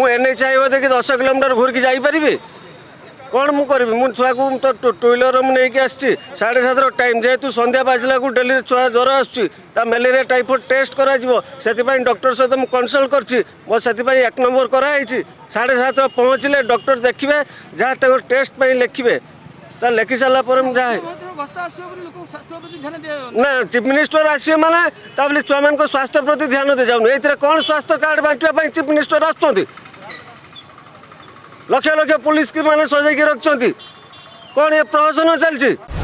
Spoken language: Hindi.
मुझे चाहिए देखिए 10 किलोमीटर घूर की जापरि कौन मुझे करी मु छुआ को तो टू व्हीलर मुझे आसी 7:30 टाइम जेहेतु संध्या बाजला डेली छुआ ज्वर आ मेलेरिया टाइफाइड टेस्ट कर डॉक्टर सहित मुझे कंसल्ट कर 1 नंबर कराई 7:30 पहुँचले डॉक्टर देखिए जहाँ टेस्ट पर लिखे लिखि सारापर जाए ना चीफ मिनिस्टर आसवे माना छुआ मान स्वास्थ्य प्रति ध्यान दी जाऊन ये कौन स्वास्थ्य कार्ड बांटा चीफ मिनिस्टर आस लक्ष लक्ष पुलिस की माने सजाई रखिंट कौन ये प्रहसन चलती।